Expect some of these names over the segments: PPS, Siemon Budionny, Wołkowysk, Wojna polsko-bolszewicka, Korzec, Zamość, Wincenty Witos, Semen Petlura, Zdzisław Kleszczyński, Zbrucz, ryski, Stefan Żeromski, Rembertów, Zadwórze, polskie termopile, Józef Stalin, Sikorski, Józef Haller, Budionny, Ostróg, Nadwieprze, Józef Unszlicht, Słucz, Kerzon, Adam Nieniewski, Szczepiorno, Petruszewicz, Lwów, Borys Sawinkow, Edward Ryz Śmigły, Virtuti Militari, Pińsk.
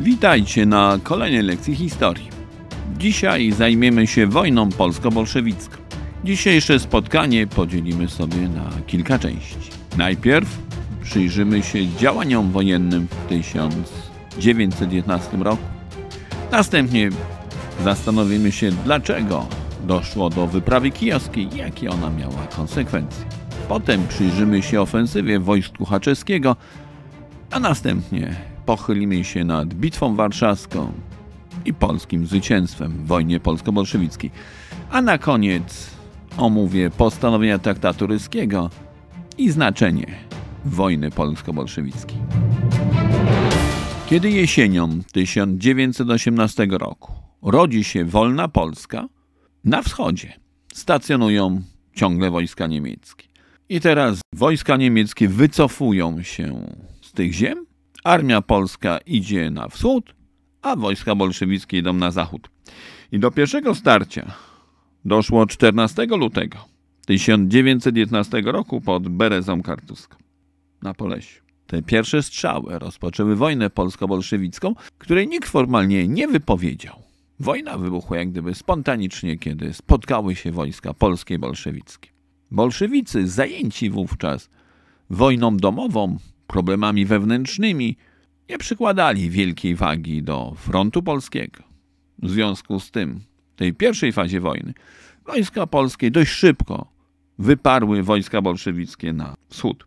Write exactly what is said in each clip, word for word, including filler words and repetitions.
Witajcie na kolejnej lekcji historii. Dzisiaj zajmiemy się wojną polsko-bolszewicką. Dzisiejsze spotkanie podzielimy sobie na kilka części. Najpierw przyjrzymy się działaniom wojennym w tysiąc dziewięćset jedenastym roku. Następnie zastanowimy się, dlaczego doszło do wyprawy kijowskiej i jakie ona miała konsekwencje. Potem przyjrzymy się ofensywie wojsk Tuchaczewskiego, a następnie pochylimy się nad Bitwą Warszawską i polskim zwycięstwem w wojnie polsko-bolszewickiej. A na koniec omówię postanowienia traktatu ryskiego i znaczenie wojny polsko-bolszewickiej. Kiedy jesienią tysiąc dziewięćset osiemnastego roku rodzi się wolna Polska, na wschodzie stacjonują ciągle wojska niemieckie. I teraz wojska niemieckie wycofują się z tych ziem, armia polska idzie na wschód, a wojska bolszewickie idą na zachód. I do pierwszego starcia doszło czternastego lutego tysiąc dziewięćset jedenastego roku pod Berezą Kartuską na Polesiu. Te pierwsze strzały rozpoczęły wojnę polsko-bolszewicką, której nikt formalnie nie wypowiedział. Wojna wybuchła jak gdyby spontanicznie, kiedy spotkały się wojska polskie i bolszewickie. Bolszewicy zajęci wówczas wojną domową, problemami wewnętrznymi, nie przykładali wielkiej wagi do frontu polskiego. W związku z tym w tej pierwszej fazie wojny wojska polskie dość szybko wyparły wojska bolszewickie na wschód.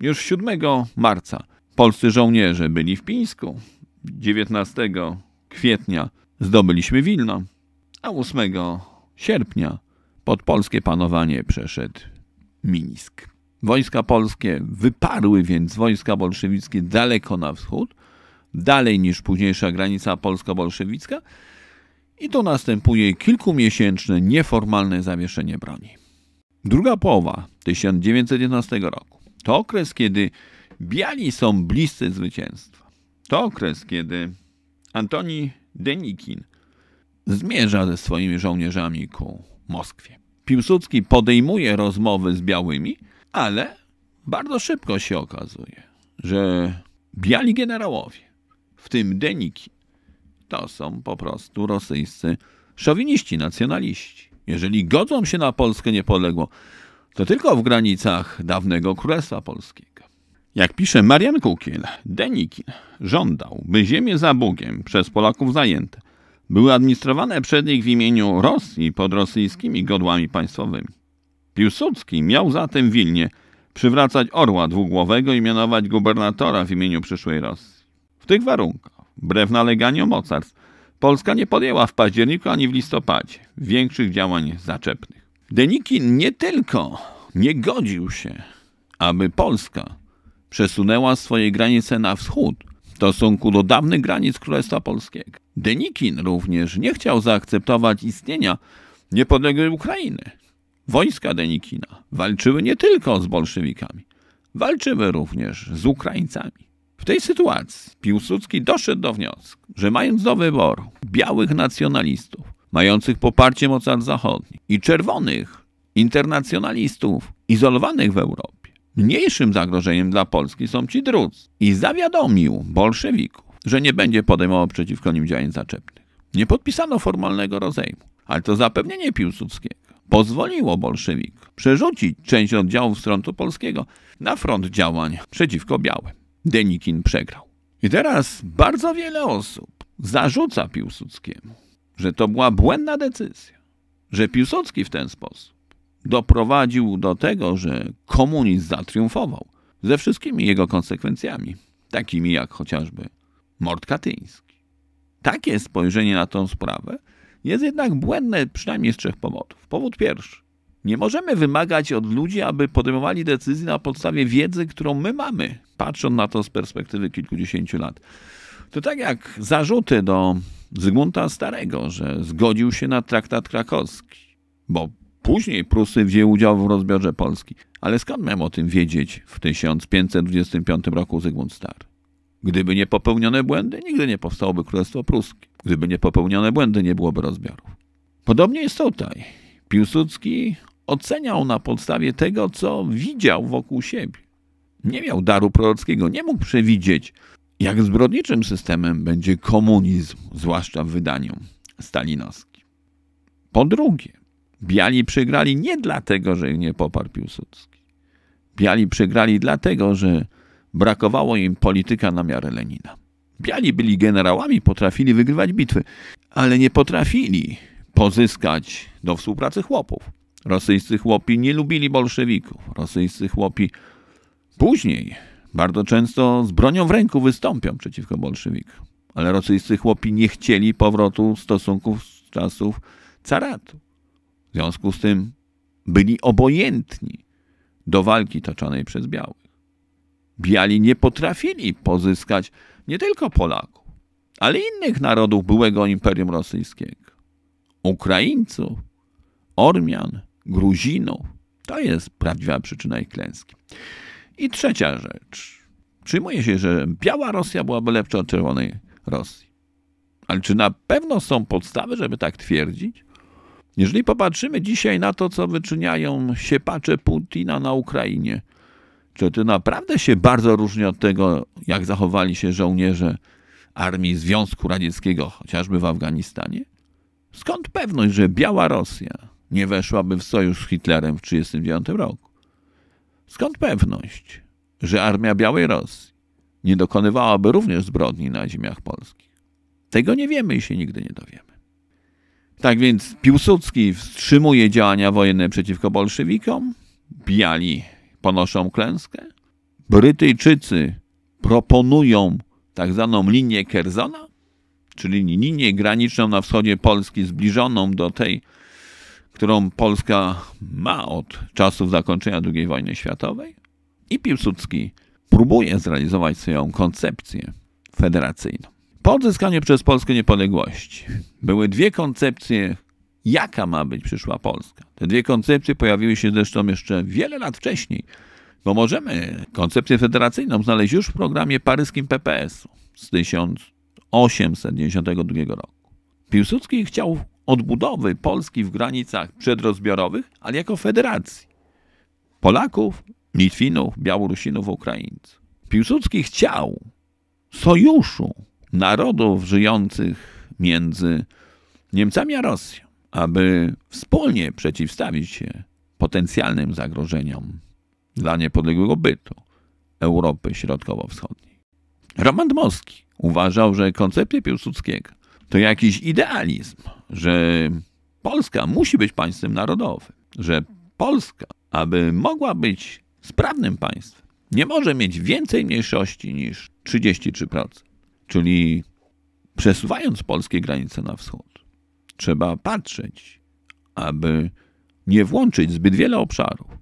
Już siódmego marca polscy żołnierze byli w Pińsku, dziewiętnastego kwietnia zdobyliśmy Wilno, a ósmego sierpnia pod polskie panowanie przeszedł Mińsk. Wojska polskie wyparły więc wojska bolszewickie daleko na wschód, dalej niż późniejsza granica polsko-bolszewicka, i to następuje kilkumiesięczne nieformalne zawieszenie broni. Druga połowa tysiąc dziewięćset jedenastego roku to okres, kiedy biali są bliscy zwycięstwa. To okres, kiedy Antoni Denikin zmierza ze swoimi żołnierzami ku Moskwie. Piłsudski podejmuje rozmowy z białymi, ale bardzo szybko się okazuje, że biali generałowie, w tym Denikin, to są po prostu rosyjscy szowiniści, nacjonaliści. Jeżeli godzą się na Polskę niepodległą, to tylko w granicach dawnego Królestwa Polskiego. Jak pisze Marian Kukiel, Denikin żądał, by ziemie za Bugiem przez Polaków zajęte były administrowane przez nich w imieniu Rosji pod rosyjskimi godłami państwowymi. Piłsudski miał zatem w Wilnie przywracać orła dwugłowego i mianować gubernatora w imieniu przyszłej Rosji. W tych warunkach, wbrew naleganiom mocarstw, Polska nie podjęła w październiku ani w listopadzie większych działań zaczepnych. Denikin nie tylko nie godził się, aby Polska przesunęła swoje granice na wschód w stosunku do dawnych granic Królestwa Polskiego. Denikin również nie chciał zaakceptować istnienia niepodległej Ukrainy. Wojska Denikina walczyły nie tylko z bolszewikami, walczyły również z Ukraińcami. W tej sytuacji Piłsudski doszedł do wniosku, że mając do wyboru białych nacjonalistów, mających poparcie mocarstw zachodnich, i czerwonych internacjonalistów izolowanych w Europie, mniejszym zagrożeniem dla Polski są ci drudzy, i zawiadomił bolszewików, że nie będzie podejmował przeciwko nim działań zaczepnych. Nie podpisano formalnego rozejmu, ale to zapewnienie Piłsudskiego pozwoliło bolszewikom przerzucić część oddziałów z frontu polskiego na front działań przeciwko białym. Denikin przegrał. I teraz bardzo wiele osób zarzuca Piłsudskiemu, że to była błędna decyzja, że Piłsudski w ten sposób doprowadził do tego, że komunizm zatriumfował, ze wszystkimi jego konsekwencjami, takimi jak chociażby mord katyński. Takie spojrzenie na tą sprawę jest jednak błędne przynajmniej z trzech powodów. Powód pierwszy. Nie możemy wymagać od ludzi, aby podejmowali decyzje na podstawie wiedzy, którą my mamy, patrząc na to z perspektywy kilkudziesięciu lat. To tak jak zarzuty do Zygmunta Starego, że zgodził się na traktat krakowski, bo później Prusy wzięły udział w rozbiorze Polski. Ale skąd miał o tym wiedzieć w tysiąc pięćset dwudziestym piątym roku Zygmunt Stary? Gdyby nie popełnione błędy, nigdy nie powstałoby Królestwo Pruskie. Gdyby nie popełnione błędy, nie byłoby rozbiorów. Podobnie jest tutaj. Piłsudski oceniał na podstawie tego, co widział wokół siebie. Nie miał daru prorockiego, nie mógł przewidzieć, Jak zbrodniczym systemem będzie komunizm, zwłaszcza w wydaniu stalinowskim. Po drugie, biali przegrali nie dlatego, że ich nie poparł Piłsudski. Biali przegrali dlatego, że brakowało im polityka na miarę Lenina. Biali byli generałami, potrafili wygrywać bitwy, ale nie potrafili pozyskać do współpracy chłopów. Rosyjscy chłopi nie lubili bolszewików. Rosyjscy chłopi później bardzo często z bronią w ręku wystąpią przeciwko bolszewikom. Ale rosyjscy chłopi nie chcieli powrotu stosunków z czasów caratu. W związku z tym byli obojętni do walki toczonej przez białych. Biali nie potrafili pozyskać nie tylko Polaków, ale innych narodów byłego Imperium Rosyjskiego. Ukraińców, Ormian, Gruzinów. To jest prawdziwa przyczyna ich klęski. I trzecia rzecz. Przyjmuje się, że biała Rosja byłaby lepsza od czerwonej Rosji. Ale czy na pewno są podstawy, żeby tak twierdzić? Jeżeli popatrzymy dzisiaj na to, co wyczyniają siepacze Putina na Ukrainie, czy to naprawdę się bardzo różni od tego, jak zachowali się żołnierze Armii Związku Radzieckiego, chociażby w Afganistanie? Skąd pewność, że biała Rosja nie weszłaby w sojusz z Hitlerem w tysiąc dziewięćset trzydziestym dziewiątym roku? Skąd pewność, że armia Białej Rosji nie dokonywałaby również zbrodni na ziemiach polskich? Tego nie wiemy i się nigdy nie dowiemy. Tak więc Piłsudski wstrzymuje działania wojenne przeciwko bolszewikom, biali ponoszą klęskę, Brytyjczycy proponują tak zwaną linię Kerzona, czyli linię graniczną na wschodzie Polski zbliżoną do tej, którą Polska ma od czasów zakończenia drugiej wojny światowej. I Piłsudski próbuje zrealizować swoją koncepcję federacyjną. Po odzyskaniu przez Polskę niepodległości były dwie koncepcje, jaka ma być przyszła Polska. Te dwie koncepcje pojawiły się zresztą jeszcze wiele lat wcześniej, bo możemy koncepcję federacyjną znaleźć już w programie paryskim P P S-u z tysiąc osiemset dziewięćdziesiątego drugiego roku. Piłsudski chciał odbudowy Polski w granicach przedrozbiorowych, ale jako federacji. Polaków, Litwinów, Białorusinów, Ukraińców. Piłsudski chciał sojuszu narodów żyjących między Niemcami a Rosją, aby wspólnie przeciwstawić się potencjalnym zagrożeniom dla niepodległego bytu Europy Środkowo-Wschodniej. Roman Dmowski uważał, że koncepcja Piłsudskiego to jakiś idealizm, że Polska musi być państwem narodowym, że Polska, aby mogła być sprawnym państwem, nie może mieć więcej mniejszości niż trzydzieści trzy procent. Czyli przesuwając polskie granice na wschód, trzeba patrzeć, aby nie włączyć zbyt wiele obszarów,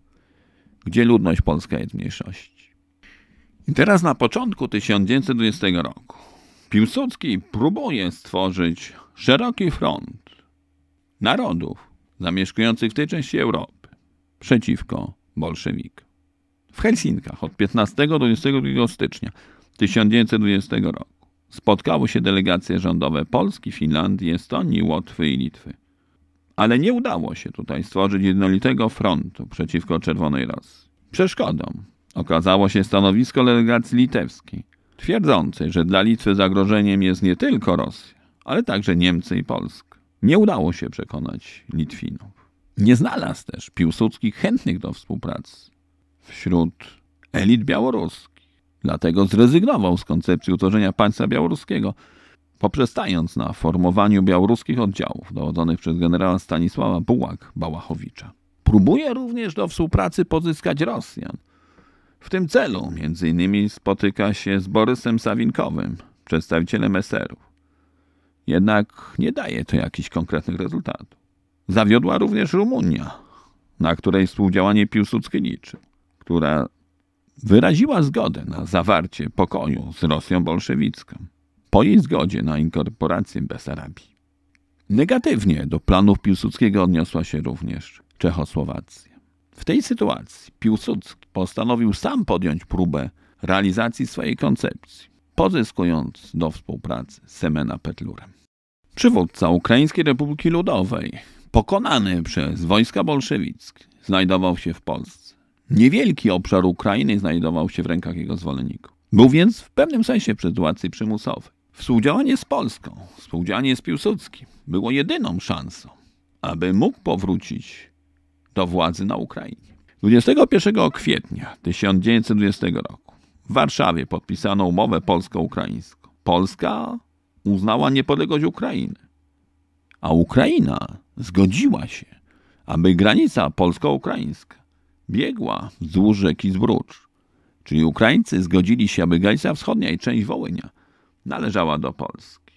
gdzie ludność polska jest w mniejszości. I teraz na początku tysiąc dziewięćset dwudziestego roku Piłsudski próbuje stworzyć szeroki front narodów zamieszkujących w tej części Europy przeciwko bolszewikom. W Helsinkach od piętnastego do dwudziestego drugiego stycznia tysiąc dziewięćset dwudziestego roku spotkały się delegacje rządowe Polski, Finlandii, Estonii, Łotwy i Litwy. Ale nie udało się tutaj stworzyć jednolitego frontu przeciwko Czerwonej Rosji. Przeszkodą okazało się stanowisko delegacji litewskiej, twierdzącej, że dla Litwy zagrożeniem jest nie tylko Rosja, ale także Niemcy i Polska. Nie udało się przekonać Litwinów. Nie znalazł też Piłsudski chętnych do współpracy wśród elit białoruskich. Dlatego zrezygnował z koncepcji utworzenia państwa białoruskiego, poprzestając na formowaniu białoruskich oddziałów dowodzonych przez generała Stanisława Bułak-Bałachowicza. Próbuje również do współpracy pozyskać Rosjan. W tym celu między innymi spotyka się z Borysem Sawinkowym, przedstawicielem eserów. Jednak nie daje to jakichś konkretnych rezultatów. Zawiodła również Rumunia, na której współdziałanie Piłsudski liczył, która wyraziła zgodę na zawarcie pokoju z Rosją bolszewicką, po jej zgodzie na inkorporację Besarabii. Negatywnie do planów Piłsudskiego odniosła się również Czechosłowacja. W tej sytuacji Piłsudski postanowił sam podjąć próbę realizacji swojej koncepcji, pozyskując do współpracy Semena Petlurę. Przywódca Ukraińskiej Republiki Ludowej, pokonany przez wojska bolszewickie, znajdował się w Polsce. Niewielki obszar Ukrainy znajdował się w rękach jego zwolenników. Był więc w pewnym sensie przez władcy przymusowy. Współdziałanie z Polską, współdziałanie z Piłsudskim było jedyną szansą, aby mógł powrócić do władzy na Ukrainie. dwudziestego pierwszego kwietnia tysiąc dziewięćset dwudziestego roku w Warszawie podpisano umowę polsko-ukraińską. Polska uznała niepodległość Ukrainy, a Ukraina zgodziła się, aby granica polsko-ukraińska biegła wzdłuż rzeki Zbrucz. Czyli Ukraińcy zgodzili się, aby granica wschodnia i część Wołynia należała do Polski.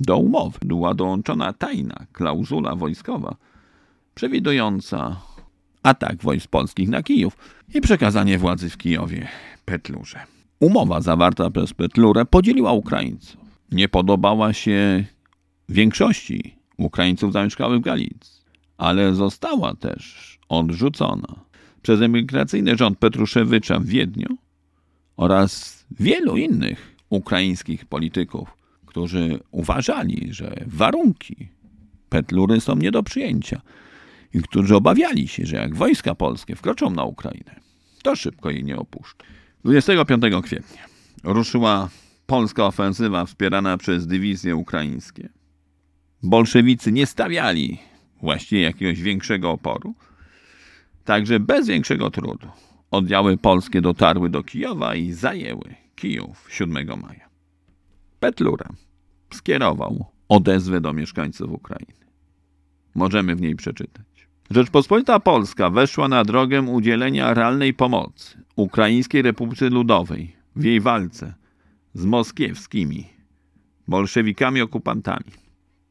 Do umowy była dołączona tajna klauzula wojskowa przewidująca atak wojsk polskich na Kijów i przekazanie władzy w Kijowie Petlurze. Umowa zawarta przez Petlurę podzieliła Ukraińców. Nie podobała się większości Ukraińców zamieszkałych w Galicji, ale została też odrzucona przez emigracyjny rząd Petruszewicza w Wiedniu oraz wielu innych ukraińskich polityków, którzy uważali, że warunki Petlury są nie do przyjęcia i którzy obawiali się, że jak wojska polskie wkroczą na Ukrainę, to szybko jej nie opuszczą. dwudziestego piątego kwietnia ruszyła polska ofensywa wspierana przez dywizje ukraińskie. Bolszewicy nie stawiali właściwie jakiegoś większego oporu, także bez większego trudu oddziały polskie dotarły do Kijowa i zajęły Kijów siódmego maja. Petlura skierował odezwę do mieszkańców Ukrainy. Możemy w niej przeczytać. Rzeczpospolita Polska weszła na drogę udzielenia realnej pomocy Ukraińskiej Republice Ludowej w jej walce z moskiewskimi bolszewikami okupantami,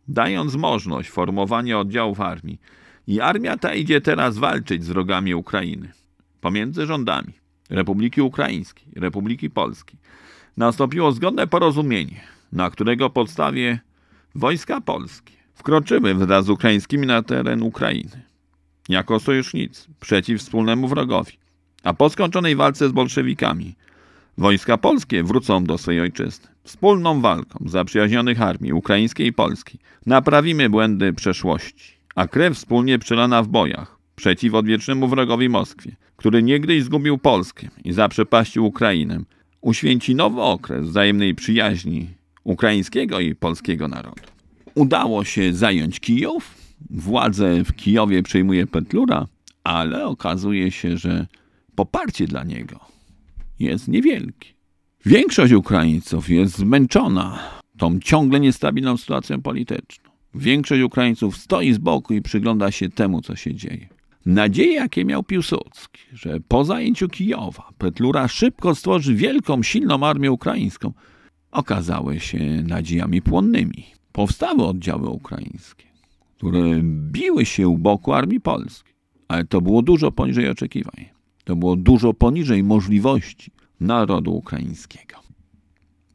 dając możliwość formowania oddziałów armii. I armia ta idzie teraz walczyć z wrogami Ukrainy. Pomiędzy rządami Republiki Ukraińskiej, Republiki Polskiej nastąpiło zgodne porozumienie, na którego podstawie wojska polskie wkroczyły wraz z ukraińskimi na teren Ukrainy jako sojusznicy przeciw wspólnemu wrogowi, a po skończonej walce z bolszewikami wojska polskie wrócą do swojej ojczyzny. Wspólną walką zaprzyjaźnionych armii ukraińskiej i polskiej naprawimy błędy przeszłości, a krew wspólnie przelana w bojach przeciw odwiecznemu wrogowi Moskwie, który niegdyś zgubił Polskę i zaprzepaścił Ukrainę, uświęci nowy okres wzajemnej przyjaźni ukraińskiego i polskiego narodu. Udało się zająć Kijów, władzę w Kijowie przejmuje Petlura, ale okazuje się, że poparcie dla niego jest niewielkie. Większość Ukraińców jest zmęczona tą ciągle niestabilną sytuacją polityczną. Większość Ukraińców stoi z boku i przygląda się temu, co się dzieje. Nadzieje, jakie miał Piłsudski, że po zajęciu Kijowa Petlura szybko stworzy wielką, silną armię ukraińską, okazały się nadziejami płonnymi. Powstały oddziały ukraińskie, które biły się u boku armii polskiej, ale to było dużo poniżej oczekiwań. To było dużo poniżej możliwości narodu ukraińskiego.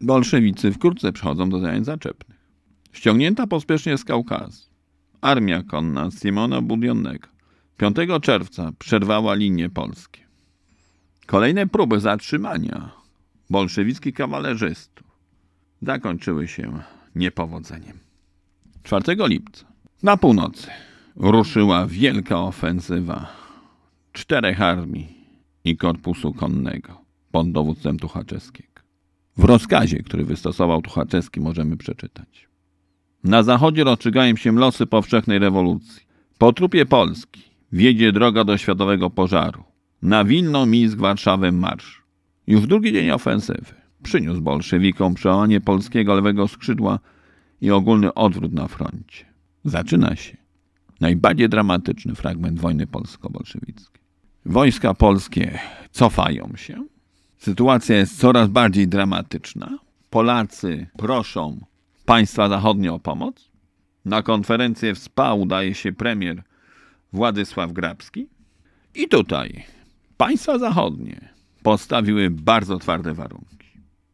Bolszewicy wkrótce przychodzą do zajęć zaczepnych. Ściągnięta pospiesznie z Kaukazu, armia konna Siemona Budionnego piątego czerwca przerwała linie polskie. Kolejne próby zatrzymania bolszewickich kawalerzystów zakończyły się niepowodzeniem. czwartego lipca na północy ruszyła wielka ofensywa czterech armii i korpusu konnego pod dowództwem Tuchaczewskiego. W rozkazie, który wystosował Tuchaczewski, możemy przeczytać. Na zachodzie rozstrzygają się losy powszechnej rewolucji. Po trupie Polski wiedzie droga do światowego pożaru. Na Wilno, Mińsk, Warszawę marsz. Już drugi dzień ofensywy przyniósł bolszewikom przełamanie polskiego lewego skrzydła i ogólny odwrót na froncie. Zaczyna się najbardziej dramatyczny fragment wojny polsko-bolszewickiej. Wojska polskie cofają się. Sytuacja jest coraz bardziej dramatyczna. Polacy proszą państwa zachodnie o pomoc. Na konferencję w S P A udaje się premier Władysław Grabski. I tutaj państwa zachodnie postawiły bardzo twarde warunki.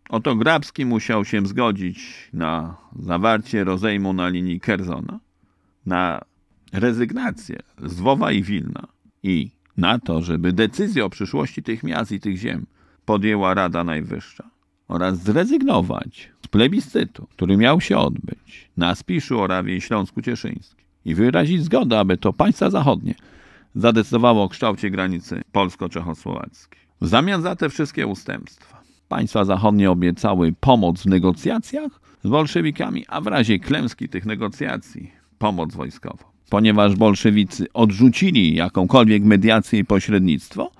Oto Grabski musiał się zgodzić na zawarcie rozejmu na linii Kersona, na rezygnację z Lwowa i Wilna i na to, żeby decyzję o przyszłości tych miast i tych ziem podjęła Rada Najwyższa oraz zrezygnować z plebiscytu, który miał się odbyć na Spiszu, Orawie i Śląsku Cieszyńskim i wyrazić zgodę, aby to państwa zachodnie zadecydowało o kształcie granicy polsko-czechosłowackiej. W zamian za te wszystkie ustępstwa Państwa zachodnie obiecały pomoc w negocjacjach z bolszewikami, a w razie klęski tych negocjacji pomoc wojskową. Ponieważ bolszewicy odrzucili jakąkolwiek mediację i pośrednictwo,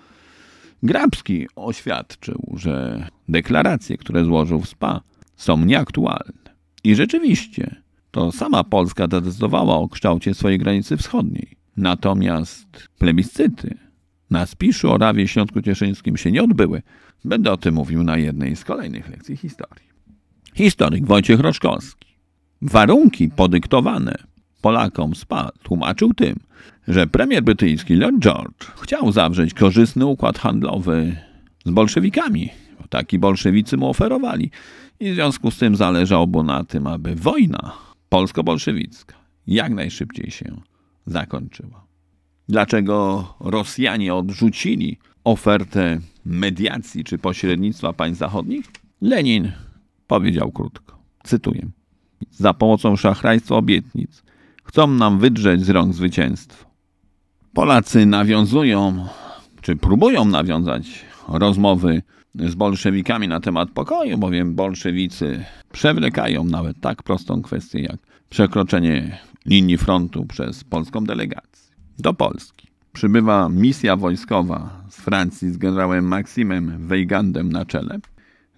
Grabski oświadczył, że deklaracje, które złożył w S P A, są nieaktualne. I rzeczywiście, to sama Polska zadecydowała o kształcie swojej granicy wschodniej. Natomiast plebiscyty na Spiszu, Orawie i Śląsku Cieszyńskim się nie odbyły. Będę o tym mówił na jednej z kolejnych lekcji historii. Historyk Wojciech Roszkowski warunki podyktowane Polakom S P A tłumaczył tym, że premier brytyjski Lord George chciał zawrzeć korzystny układ handlowy z bolszewikami. Taki bolszewicy mu oferowali. I w związku z tym zależało na tym, aby wojna polsko-bolszewicka jak najszybciej się zakończyła. Dlaczego Rosjanie odrzucili ofertę mediacji czy pośrednictwa państw zachodnich? Lenin powiedział krótko, cytuję: za pomocą szachrajstwa obietnic chcą nam wydrzeć z rąk zwycięstwo. Polacy nawiązują, czy próbują nawiązać rozmowy z bolszewikami na temat pokoju, bowiem bolszewicy przewlekają nawet tak prostą kwestię jak przekroczenie linii frontu przez polską delegację. Do Polski przybywa misja wojskowa z Francji z generałem Maksimem Weygandem na czele.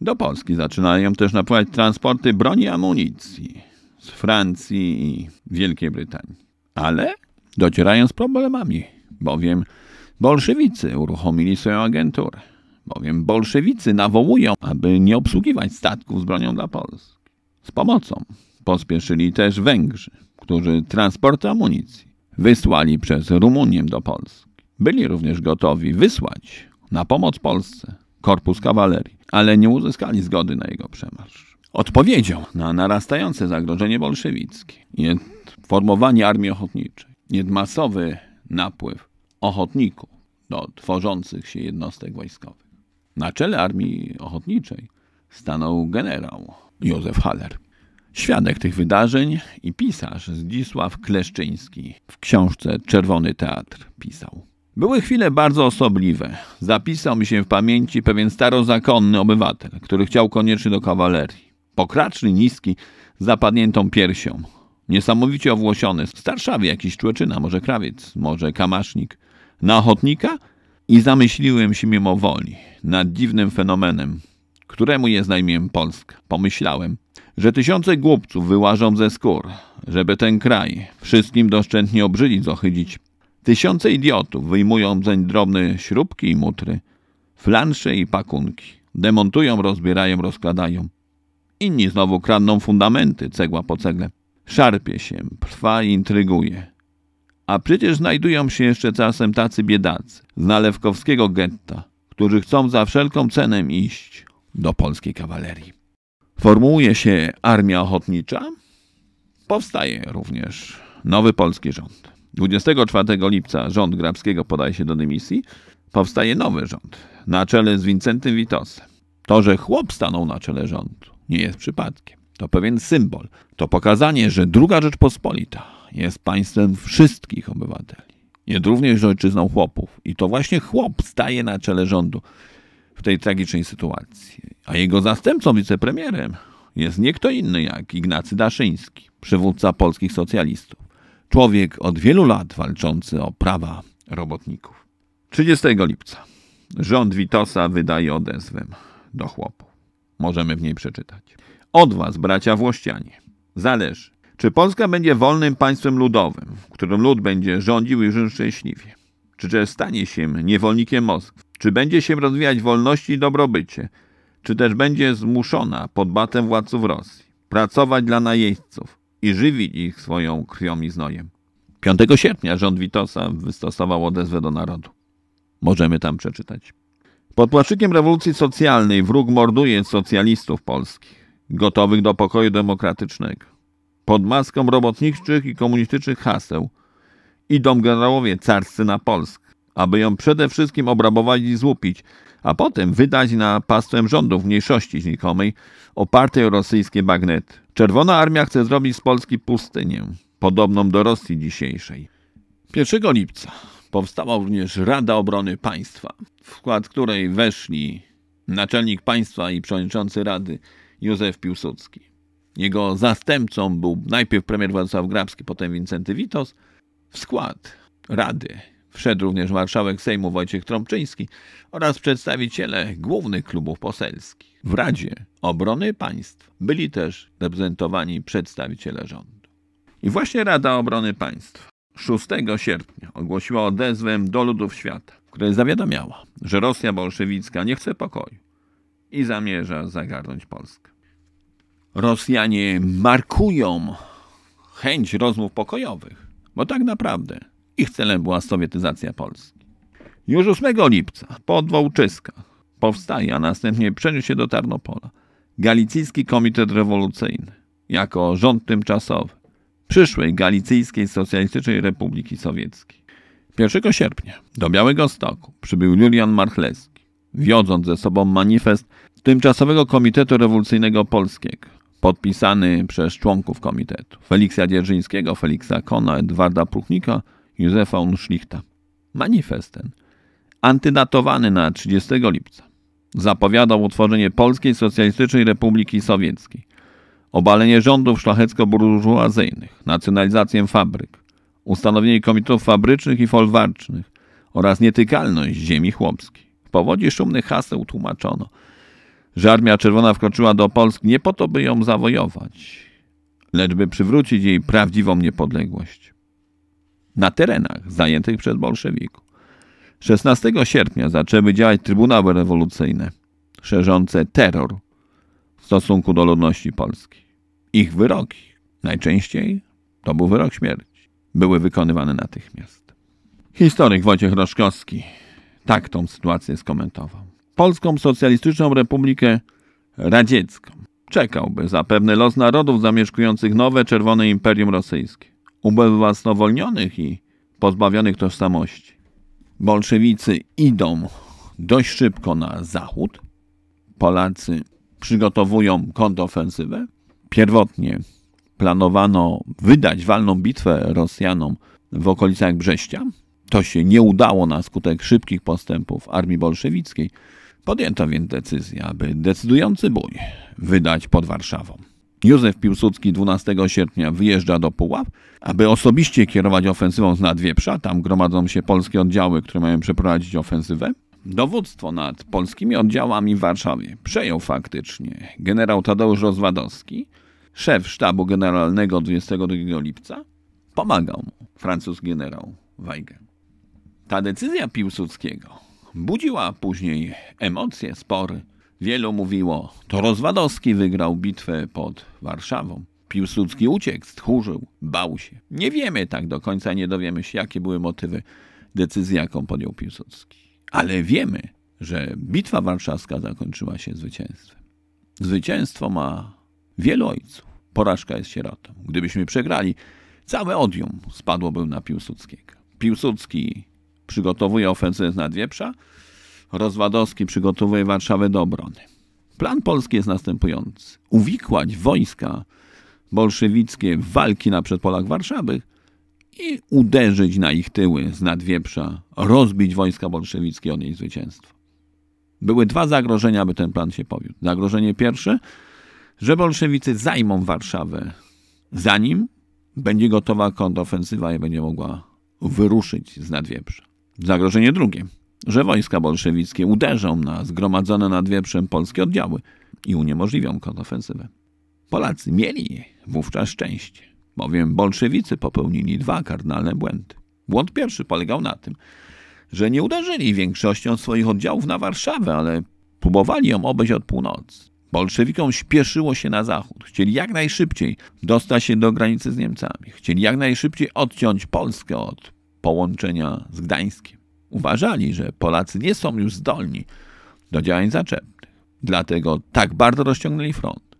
Do Polski zaczynają też napływać transporty broni i amunicji z Francji i Wielkiej Brytanii. Ale docierają z problemami, bowiem bolszewicy uruchomili swoją agenturę. Bowiem bolszewicy nawołują, aby nie obsługiwać statków z bronią dla Polski. Z pomocą pospieszyli też Węgrzy, którzy transporty amunicji wysłali przez Rumunię do Polski. Byli również gotowi wysłać na pomoc Polsce korpus kawalerii, ale nie uzyskali zgody na jego przemarsz. Odpowiedzią na narastające zagrożenie bolszewickie jest formowanie armii ochotniczej, jest masowy napływ ochotników do tworzących się jednostek wojskowych. Na czele armii ochotniczej stanął generał Józef Haller. Świadek tych wydarzeń i pisarz Zdzisław Kleszczyński w książce Czerwony Teatr pisał: były chwile bardzo osobliwe. Zapisał mi się w pamięci pewien starozakonny obywatel, który chciał koniecznie do kawalerii. Pokraczny, niski, z zapadniętą piersią. Niesamowicie owłosiony, starszawy jakiś człeczyna, może krawiec, może kamasznik. Na ochotnika? I zamyśliłem się mimowoli nad dziwnym fenomenem, któremu jest na imię Polska. Pomyślałem, że tysiące głupców wyłażą ze skór, żeby ten kraj wszystkim doszczętnie obrzydzić, ohydzić. Tysiące idiotów wyjmują zeń drobne śrubki i mutry, flansze i pakunki. Demontują, rozbierają, rozkładają. Inni znowu kradną fundamenty, cegła po cegle. Szarpie się, trwa i intryguje. A przecież znajdują się jeszcze czasem tacy biedacy z nalewkowskiego getta, którzy chcą za wszelką cenę iść do polskiej kawalerii. Formułuje się armia ochotnicza. Powstaje również nowy polski rząd. dwudziestego czwartego lipca rząd Grabskiego podaje się do dymisji. Powstaje nowy rząd na czele z Wincentym Witosem. To, że chłop stanął na czele rządu, nie jest przypadkiem. To pewien symbol. To pokazanie, że druga Rzeczpospolita jest państwem wszystkich obywateli. Jest również ojczyzną chłopów. I to właśnie chłop staje na czele rządu w tej tragicznej sytuacji. A jego zastępcą, wicepremierem, jest nie kto inny jak Ignacy Daszyński, przywódca polskich socjalistów. Człowiek od wielu lat walczący o prawa robotników. trzydziestego lipca rząd Witosa wydaje odezwę do chłopów. Możemy w niej przeczytać: od was, bracia Włościanie, zależy, czy Polska będzie wolnym państwem ludowym, w którym lud będzie rządził i żył szczęśliwie? Czy też stanie się niewolnikiem Moskwy? Czy będzie się rozwijać wolności i dobrobycie? Czy też będzie zmuszona pod batem władców Rosji pracować dla najeźdźców i żywić ich swoją krwią i znojem? piątego sierpnia rząd Witosa wystosował odezwę do narodu. Możemy tam przeczytać: pod płaszczykiem rewolucji socjalnej wróg morduje socjalistów polskich, gotowych do pokoju demokratycznego. Pod maską robotniczych i komunistycznych haseł idą generałowie carscy na Polskę, aby ją przede wszystkim obrabować i złupić, a potem wydać na pastwę rządów mniejszości znikomej opartej o rosyjskie bagnety. Czerwona Armia chce zrobić z Polski pustynię, podobną do Rosji dzisiejszej. pierwszego lipca powstała również Rada Obrony Państwa, w skład której weszli naczelnik państwa i przewodniczący Rady Józef Piłsudski. Jego zastępcą był najpierw premier Władysław Grabski, potem Wincenty Witos. W skład Rady wszedł również marszałek Sejmu Wojciech Trąbczyński oraz przedstawiciele głównych klubów poselskich. W Radzie Obrony Państwa byli też reprezentowani przedstawiciele rządu. I właśnie Rada Obrony Państwa szóstego sierpnia ogłosiła odezwę do ludów świata, w której zawiadamiała, że Rosja bolszewicka nie chce pokoju i zamierza zagarnąć Polskę. Rosjanie markują chęć rozmów pokojowych, bo tak naprawdę ich celem była sowietyzacja Polski. Już ósmego lipca po odwołczyskach powstaje, a następnie przeniósł się do Tarnopola, Galicyjski Komitet Rewolucyjny jako rząd tymczasowy przyszłej Galicyjskiej Socjalistycznej Republiki Sowieckiej. pierwszego sierpnia do Białegostoku przybył Julian Marchlewski, wiodąc ze sobą manifest Tymczasowego Komitetu Rewolucyjnego Polskiego, podpisany przez członków komitetu Feliksa Dzierżyńskiego, Feliksa Kona, Edwarda Pruchnika, Józefa Unszlichta. Manifest ten, antydatowany na trzydziestego lipca, zapowiadał utworzenie Polskiej Socjalistycznej Republiki Sowieckiej, obalenie rządów szlachecko-burżuazyjnych, nacjonalizację fabryk, ustanowienie komitetów fabrycznych i folwarcznych oraz nietykalność ziemi chłopskiej. W powodzi szumnych haseł tłumaczono, że Armia Czerwona wkroczyła do Polski nie po to, by ją zawojować, lecz by przywrócić jej prawdziwą niepodległość na terenach zajętych przez bolszewików. szesnastego sierpnia zaczęły działać trybunały rewolucyjne, szerzące terror w stosunku do ludności polskiej. Ich wyroki, najczęściej to był wyrok śmierci, były wykonywane natychmiast. Historyk Wojciech Roszkowski tak tą sytuację skomentował. Polską Socjalistyczną Republikę Radziecką czekałby zapewne los narodów zamieszkujących nowe Czerwone Imperium Rosyjskie, ubezwłasnowolnionych i pozbawionych tożsamości. Bolszewicy idą dość szybko na zachód. Polacy przygotowują kontrofensywę. Pierwotnie planowano wydać walną bitwę Rosjanom w okolicach Brześcia. To się nie udało na skutek szybkich postępów armii bolszewickiej. Podjęto więc decyzję, aby decydujący bój wydać pod Warszawą. Józef Piłsudski dwunastego sierpnia wyjeżdża do Puław, aby osobiście kierować ofensywą z Nadwieprza. Tam gromadzą się polskie oddziały, które mają przeprowadzić ofensywę. Dowództwo nad polskimi oddziałami w Warszawie przejął faktycznie generał Tadeusz Rozwadowski, szef sztabu generalnego dwudziestego drugiego lipca. Pomagał mu francuski generał Weygand. Ta decyzja Piłsudskiego budziła później emocje, spory. Wielu mówiło, to Rozwadowski wygrał bitwę pod Warszawą. Piłsudski uciekł, stchórzył, bał się. Nie wiemy tak do końca, nie dowiemy się, jakie były motywy decyzji, jaką podjął Piłsudski. Ale wiemy, że bitwa warszawska zakończyła się zwycięstwem. Zwycięstwo ma wielu ojców. Porażka jest sierotą. Gdybyśmy przegrali, całe odium spadłoby na Piłsudskiego. Piłsudski przygotowuje ofensywę z Nadwieprza, Rozwadowski przygotowuje Warszawę do obrony. Plan Polski jest następujący. Uwikłać wojska bolszewickie w walki na przedpolach Warszawy i uderzyć na ich tyły z Nadwieprza, rozbić wojska bolszewickie, odnieść zwycięstwo. Były dwa zagrożenia, aby ten plan się powiódł. Zagrożenie pierwsze, że bolszewicy zajmą Warszawę, zanim będzie gotowa kontrofensywa i będzie mogła wyruszyć z Nadwieprza. Zagrożenie drugie, że wojska bolszewickie uderzą na zgromadzone nad Wieprzem polskie oddziały i uniemożliwią kontrofensywę. Polacy mieli wówczas szczęście, bowiem bolszewicy popełnili dwa kardynalne błędy. Błąd pierwszy polegał na tym, że nie uderzyli większością swoich oddziałów na Warszawę, ale próbowali ją obejść od północy. Bolszewikom śpieszyło się na zachód. Chcieli jak najszybciej dostać się do granicy z Niemcami. Chcieli jak najszybciej odciąć Polskę od połączenia z Gdańskiem. Uważali, że Polacy nie są już zdolni do działań zaczepnych. Dlatego tak bardzo rozciągnęli front.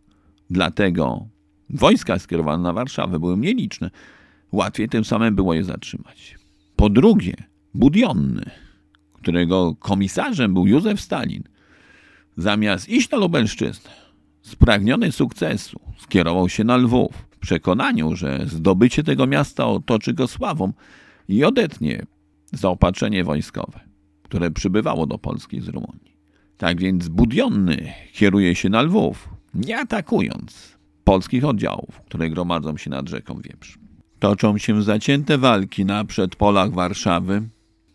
Dlatego wojska skierowane na Warszawę były mniej liczne. Łatwiej tym samym było je zatrzymać. Po drugie, Budionny, którego komisarzem był Józef Stalin, zamiast iść na Lubelszczyznę, spragniony sukcesu, skierował się na Lwów w przekonaniu, że zdobycie tego miasta otoczy go sławą i odetnie zaopatrzenie wojskowe, które przybywało do Polski z Rumunii. Tak więc Budionny kieruje się na Lwów, nie atakując polskich oddziałów, które gromadzą się nad rzeką Wieprz. Toczą się zacięte walki na przedpolach Warszawy.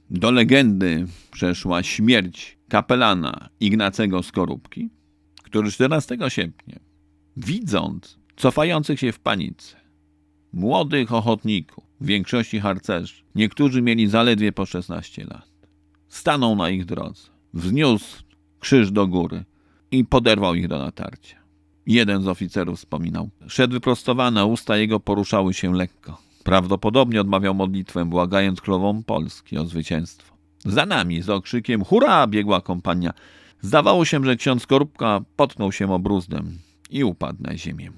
Do legendy przeszła śmierć kapelana Ignacego Skorupki, który czternastego sierpnia, widząc cofających się w panice młodych ochotników, w większości harcerzy, niektórzy mieli zaledwie po szesnaście lat, stanął na ich drodze, wzniósł krzyż do góry i poderwał ich do natarcia. Jeden z oficerów wspominał: szedł wyprostowany, a usta jego poruszały się lekko. Prawdopodobnie odmawiał modlitwę, błagając królową Polski o zwycięstwo. Za nami z okrzykiem hurra biegła kompania. Zdawało się, że ksiądz Skorupka potknął się obruzdem i upadł na ziemię.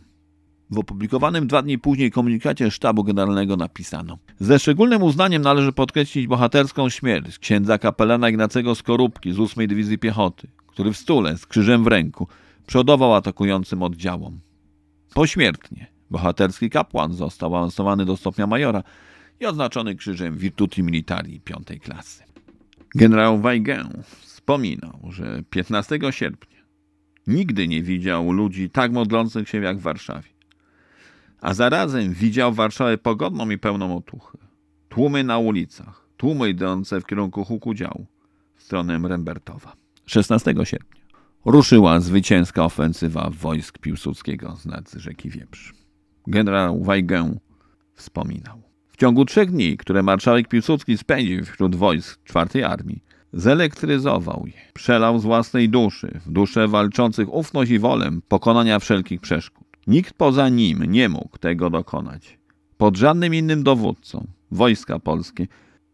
W opublikowanym dwa dni później komunikacie sztabu generalnego napisano: ze szczególnym uznaniem należy podkreślić bohaterską śmierć księdza kapelana Ignacego Skorupki z ósmej Dywizji Piechoty, który w Stule z krzyżem w ręku przodował atakującym oddziałom. Pośmiertnie bohaterski kapłan został awansowany do stopnia majora i oznaczony krzyżem Virtuti Militari piątej klasy. Generał Weygand wspominał, że piętnastego sierpnia nigdy nie widział ludzi tak modlących się jak w Warszawie, a zarazem widział Warszawę pogodną i pełną otuchy. Tłumy na ulicach, tłumy idące w kierunku huku działu, w stronę Rembertowa. szesnastego sierpnia ruszyła zwycięska ofensywa wojsk Piłsudskiego z nad rzeki Wieprz. Generał Weygand wspominał: w ciągu trzech dni, które marszałek Piłsudski spędził wśród wojsk czwartej Armii, zelektryzował je, przelał z własnej duszy w duszę walczących ufność i wolę pokonania wszelkich przeszkód. Nikt poza nim nie mógł tego dokonać. Pod żadnym innym dowódcą wojska polskie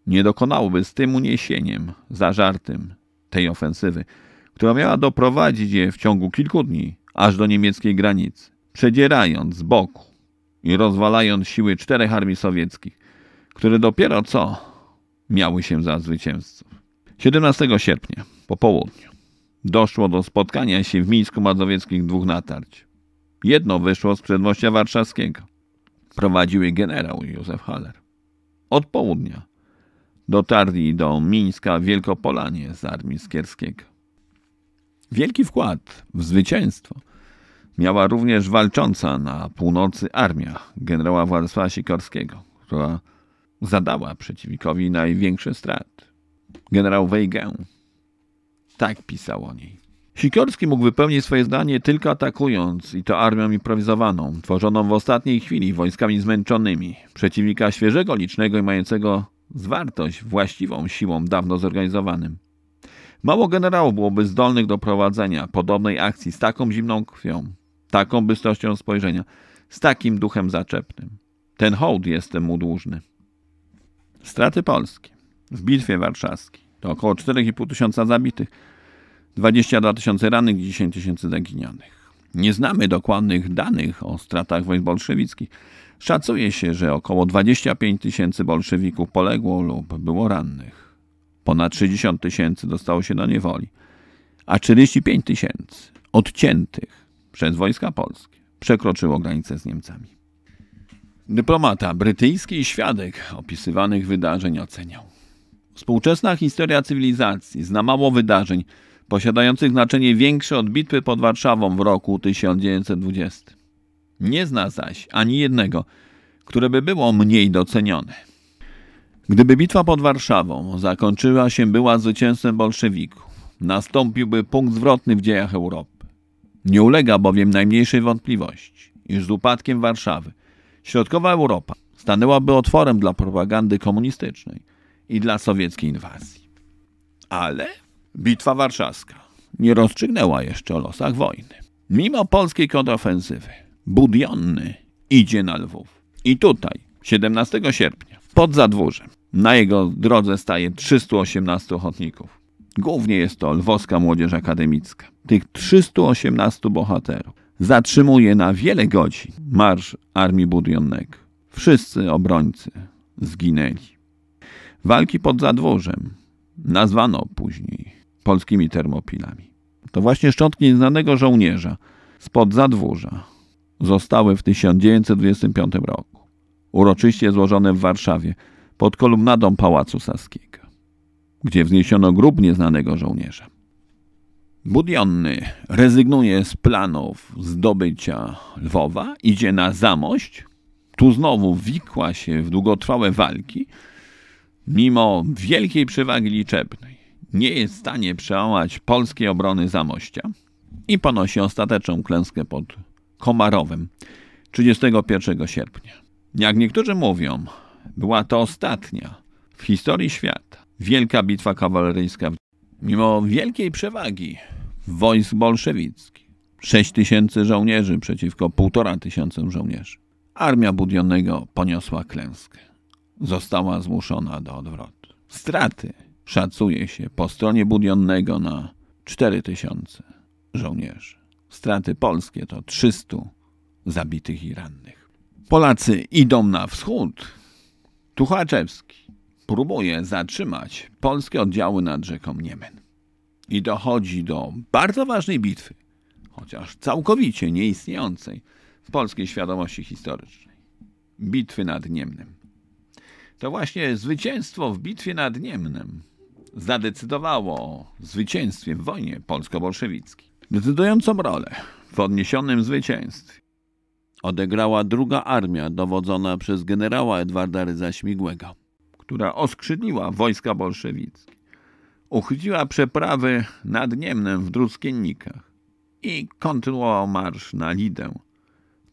nie dokonałoby z tym uniesieniem zażartym tej ofensywy, która miała doprowadzić je w ciągu kilku dni aż do niemieckiej granicy, przedzierając z boku i rozwalając siły czterech armii sowieckich, które dopiero co miały się za zwycięzców. siedemnastego sierpnia, po południu, doszło do spotkania się w Mińsku Mazowieckich dwóch natarć. Jedno wyszło z przedmościa warszawskiego. Prowadził je generał Józef Haller. Od południa dotarli do Mińska Wielkopolanie z armii Skierskiego. Wielki wkład w zwycięstwo miała również walcząca na północy armia generała Władysława Sikorskiego, która zadała przeciwnikowi największe straty. Generał Weygand tak pisał o niej: Sikorski mógł wypełnić swoje zdanie tylko atakując, i to armią improwizowaną, tworzoną w ostatniej chwili wojskami zmęczonymi, przeciwnika świeżego, licznego i mającego zwartość właściwą siłą dawno zorganizowanym. Mało generałów byłoby zdolnych do prowadzenia podobnej akcji z taką zimną krwią, taką bystrością spojrzenia, z takim duchem zaczepnym. Ten hołd jestem mu dłużny. Straty polskie w bitwie warszawskiej to około cztery i pół tysiąca zabitych, dwadzieścia dwa tysiące rannych i dziesięć tysięcy zaginionych. Nie znamy dokładnych danych o stratach wojsk bolszewickich. Szacuje się, że około dwadzieścia pięć tysięcy bolszewików poległo lub było rannych. Ponad sześćdziesiąt tysięcy dostało się do niewoli, a czterdzieści pięć tysięcy odciętych przez wojska polskie przekroczyło granicę z Niemcami. Dyplomata brytyjski i świadek opisywanych wydarzeń oceniał: współczesna historia cywilizacji zna mało wydarzeń posiadających znaczenie większe od bitwy pod Warszawą w roku tysiąc dziewięćset dwudziestym. Nie zna zaś ani jednego, które by było mniej docenione. Gdyby bitwa pod Warszawą zakończyła się była zwycięstwem bolszewików, nastąpiłby punkt zwrotny w dziejach Europy. Nie ulega bowiem najmniejszej wątpliwości, iż z upadkiem Warszawy środkowa Europa stanęłaby otworem dla propagandy komunistycznej i dla sowieckiej inwazji. Ale bitwa warszawska nie rozstrzygnęła jeszcze o losach wojny. Mimo polskiej kontrofensywy Budionny idzie na Lwów. I tutaj, siedemnastego sierpnia, pod Zadwórzem, na jego drodze staje trzystu osiemnastu ochotników. Głównie jest to lwowska młodzież akademicka. Tych trzystu osiemnastu bohaterów zatrzymuje na wiele godzin marsz armii Budionnego. Wszyscy obrońcy zginęli. Walki pod Zadwórzem nazwano później polskimi Termopilami. To właśnie szczątki nieznanego żołnierza spod Zadwórza zostały w tysiąc dziewięćset dwudziestym piątym roku uroczyście złożone w Warszawie pod kolumnadą Pałacu Saskiego, gdzie wzniesiono grób nieznanego żołnierza. Budionny rezygnuje z planów zdobycia Lwowa, idzie na Zamość. Tu znowu wikła się w długotrwałe walki. Mimo wielkiej przewagi liczebnej nie jest w stanie przełamać polskiej obrony Zamościa i ponosi ostateczną klęskę pod Komarowem trzydziestego pierwszego sierpnia. Jak niektórzy mówią, była to ostatnia w historii świata wielka bitwa kawaleryjska. Mimo wielkiej przewagi wojsk bolszewickich, sześć tysięcy żołnierzy przeciwko półtora tysiąca żołnierzy, armia Budionnego poniosła klęskę. Została zmuszona do odwrotu. Straty szacuje się po stronie Budionnego na cztery tysiące żołnierzy. Straty polskie to trzystu zabitych i rannych. Polacy idą na wschód. Tuchaczewski próbuje zatrzymać polskie oddziały nad rzeką Niemen. I dochodzi do bardzo ważnej bitwy, chociaż całkowicie nieistniejącej w polskiej świadomości historycznej. Bitwy nad Niemnem. To właśnie zwycięstwo w bitwie nad Niemnem zadecydowało o zwycięstwie w wojnie polsko-bolszewickiej. Decydującą rolę w odniesionym zwycięstwie odegrała druga armia dowodzona przez generała Edwarda Ryza Śmigłego, która oskrzydliła wojska bolszewickie, uchwyciła przeprawy nad Niemnem w Druskiennikach i kontynuowała marsz na Lidę,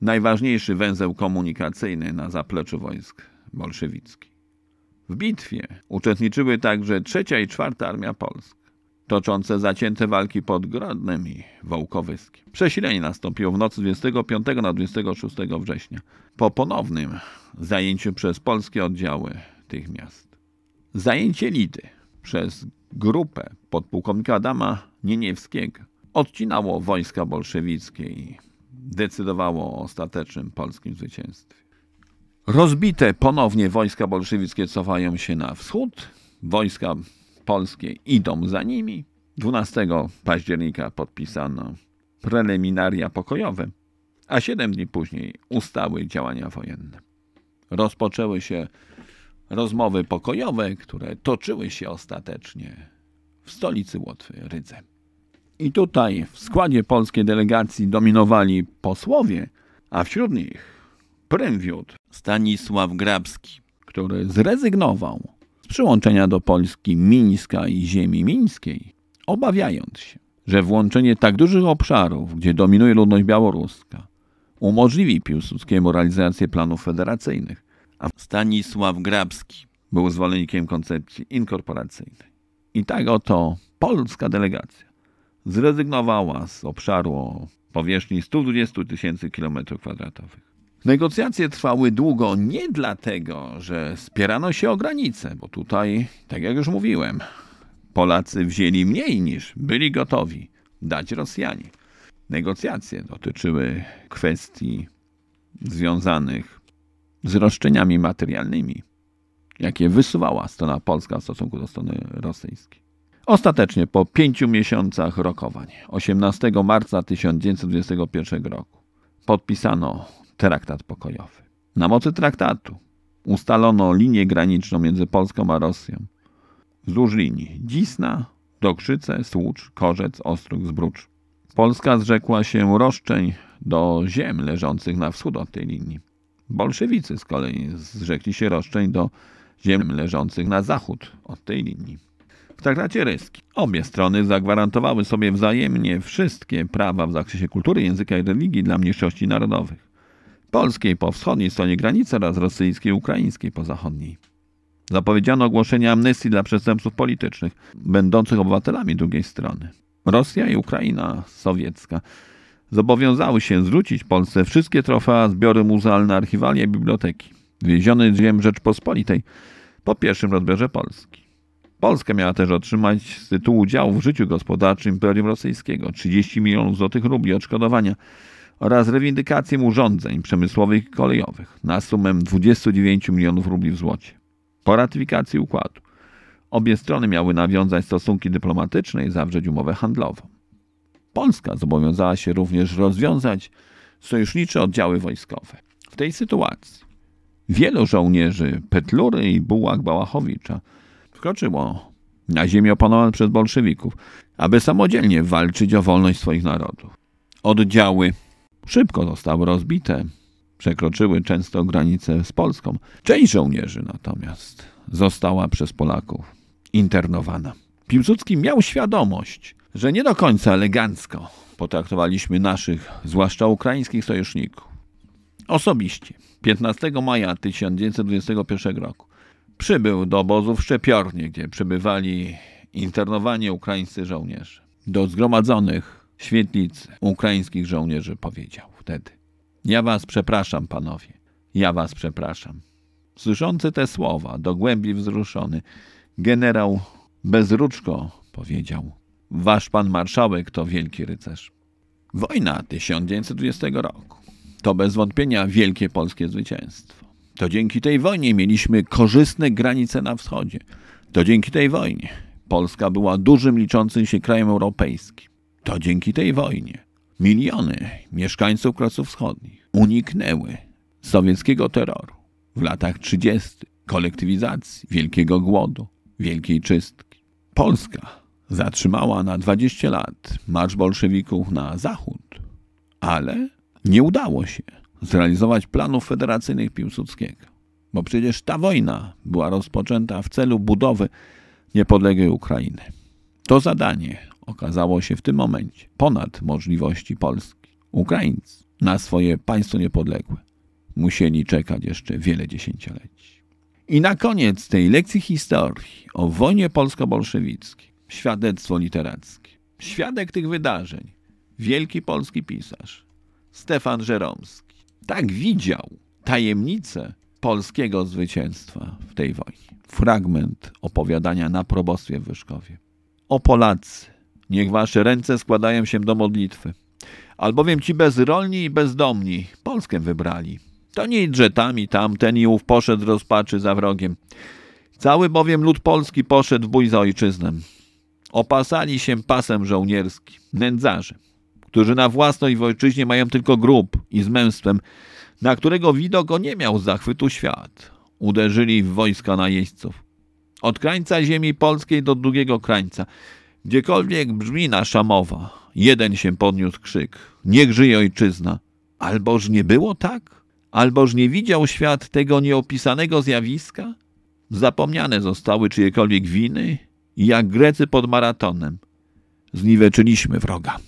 najważniejszy węzeł komunikacyjny na zapleczu wojsk bolszewickich. W bitwie uczestniczyły także trzecia i czwarta Armia Polska, toczące zacięte walki pod Grodnem i Wołkowyskiem. Przesilenie nastąpiło w nocy dwudziestego piątego na dwudziestego szóstego września po ponownym zajęciu przez polskie oddziały tych miast. Zajęcie Lidy przez grupę podpułkownika Adama Nieniewskiego odcinało wojska bolszewickie i decydowało o ostatecznym polskim zwycięstwie. Rozbite ponownie wojska bolszewickie cofają się na wschód, wojska polskie idą za nimi. dwunastego października podpisano preliminaria pokojowe, a siedem dni później ustały działania wojenne. Rozpoczęły się rozmowy pokojowe, które toczyły się ostatecznie w stolicy Łotwy, Rydze. I tutaj w składzie polskiej delegacji dominowali posłowie, a wśród nich prym wiódł Stanisław Grabski, który zrezygnował z przyłączenia do Polski Mińska i ziemi mińskiej, obawiając się, że włączenie tak dużych obszarów, gdzie dominuje ludność białoruska, umożliwi Piłsudskiemu realizację planów federacyjnych. A Stanisław Grabski był zwolennikiem koncepcji inkorporacyjnej. I tak oto polska delegacja zrezygnowała z obszaru o powierzchni stu dwudziestu tysięcy kilometrów kwadratowych. Negocjacje trwały długo nie dlatego, że spierano się o granice, bo tutaj, tak jak już mówiłem, Polacy wzięli mniej niż byli gotowi dać Rosjanie. Negocjacje dotyczyły kwestii związanych z roszczeniami materialnymi, jakie wysuwała strona polska w stosunku do strony rosyjskiej. Ostatecznie po pięciu miesiącach rokowań, osiemnastego marca tysiąc dziewięćset dwudziestego pierwszego roku, podpisano traktat pokojowy. Na mocy traktatu ustalono linię graniczną między Polską a Rosją wzdłuż linii Dzisna, Dokrzyce, Słucz, Korzec, Ostróg, Zbrucz. Polska zrzekła się roszczeń do ziem leżących na wschód od tej linii. Bolszewicy z kolei zrzekli się roszczeń do ziem leżących na zachód od tej linii. W traktacie ryskim obie strony zagwarantowały sobie wzajemnie wszystkie prawa w zakresie kultury, języka i religii dla mniejszości narodowych. Polskiej po wschodniej stronie granicy oraz rosyjskiej i ukraińskiej po zachodniej. Zapowiedziano ogłoszenie amnestii dla przestępców politycznych, będących obywatelami drugiej strony. Rosja i Ukraina sowiecka zobowiązały się zwrócić Polsce wszystkie trofea, zbiory muzealne, archiwalia i biblioteki, wiezione z ziem Rzeczpospolitej po pierwszym rozbiorze Polski. Polska miała też otrzymać z tytułu udziału w życiu gospodarczym Imperium Rosyjskiego trzydzieści milionów złotych rubli odszkodowania oraz rewindykację urządzeń przemysłowych i kolejowych na sumę dwudziestu dziewięciu milionów rubli w złocie. Po ratyfikacji układu obie strony miały nawiązać stosunki dyplomatyczne i zawrzeć umowę handlową. Polska zobowiązała się również rozwiązać sojusznicze oddziały wojskowe. W tej sytuacji wielu żołnierzy Petlury i Bułak-Bałachowicza wkroczyło na ziemi opanowanej przez bolszewików, aby samodzielnie walczyć o wolność swoich narodów. Oddziały szybko zostały rozbite, przekroczyły często granicę z Polską. Część żołnierzy natomiast została przez Polaków internowana. Piłsudski miał świadomość, że nie do końca elegancko potraktowaliśmy naszych, zwłaszcza ukraińskich sojuszników. Osobiście piętnastego maja tysiąc dziewięćset dwudziestego pierwszego roku przybył do obozu w Szczepiornie, gdzie przebywali internowani ukraińscy żołnierze. Do zgromadzonych w świetlicy ukraińskich żołnierzy powiedział wtedy: ja was przepraszam, panowie, ja was przepraszam. Słyszący te słowa, do głębi wzruszony, generał Bezruczko powiedział: wasz pan marszałek to wielki rycerz. Wojna tysiąc dziewięćset dwudziestego roku to bez wątpienia wielkie polskie zwycięstwo. To dzięki tej wojnie mieliśmy korzystne granice na wschodzie. To dzięki tej wojnie Polska była dużym, liczącym się krajem europejskim. To dzięki tej wojnie miliony mieszkańców Kresów Wschodnich uniknęły sowieckiego terroru w latach trzydziestych, kolektywizacji, wielkiego głodu, wielkiej czystki. Polska zatrzymała na dwadzieścia lat marsz bolszewików na zachód, ale nie udało się zrealizować planów federacyjnych Piłsudskiego, bo przecież ta wojna była rozpoczęta w celu budowy niepodległej Ukrainy. To zadanie okazało się w tym momencie ponad możliwości Polski. Ukraińcy na swoje państwo niepodległe musieli czekać jeszcze wiele dziesięcioleci. I na koniec tej lekcji historii o wojnie polsko-bolszewickiej świadectwo literackie. Świadek tych wydarzeń, wielki polski pisarz Stefan Żeromski, tak widział tajemnicę polskiego zwycięstwa w tej wojnie. Fragment opowiadania na probostwie w Wyszkowie. O Polacy, niech wasze ręce składają się do modlitwy, albowiem ci bezrolni i bezdomni Polskę wybrali. To nie idżetami tamten i ów poszedł z rozpaczy za wrogiem. Cały bowiem lud polski poszedł w bój za ojczyznę. Opasali się pasem żołnierskim, nędzarze, którzy na własność w ojczyźnie mają tylko grób i z męstwem, na którego widok nie miał zachwytu świat. Uderzyli w wojska najeźdźców. Od krańca ziemi polskiej do drugiego krańca, gdziekolwiek brzmi nasza mowa, jeden się podniósł krzyk: niech żyje ojczyzna! Alboż nie było tak? Alboż nie widział świat tego nieopisanego zjawiska? Zapomniane zostały czyjekolwiek winy i jak Grecy pod Maratonem zniweczyliśmy wroga.